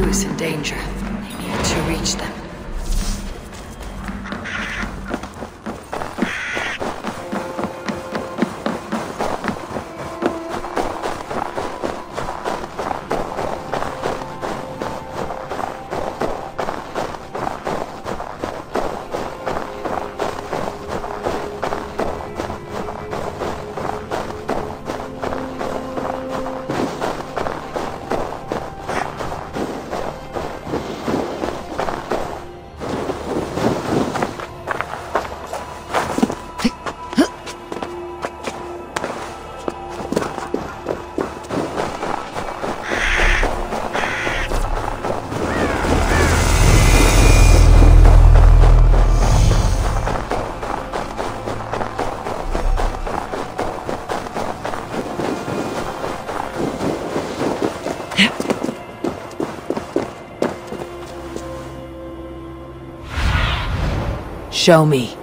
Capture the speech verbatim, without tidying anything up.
crew is in danger. I need to reach them. Show me.